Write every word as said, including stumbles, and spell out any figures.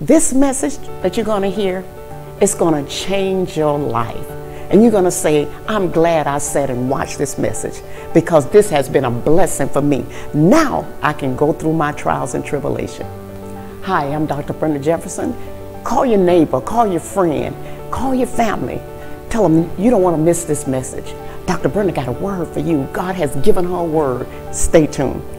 This message that you're going to hear, it's going to change your life. And you're going to say, I'm glad I sat and watched this message because this has been a blessing for me. Now I can go through my trials and tribulation. Hi, I'm Doctor Brenda Jefferson. Call your neighbor, call your friend, call your family. Tell them you don't want to miss this message. Doctor Brenda got a word for you. God has given her a word. Stay tuned.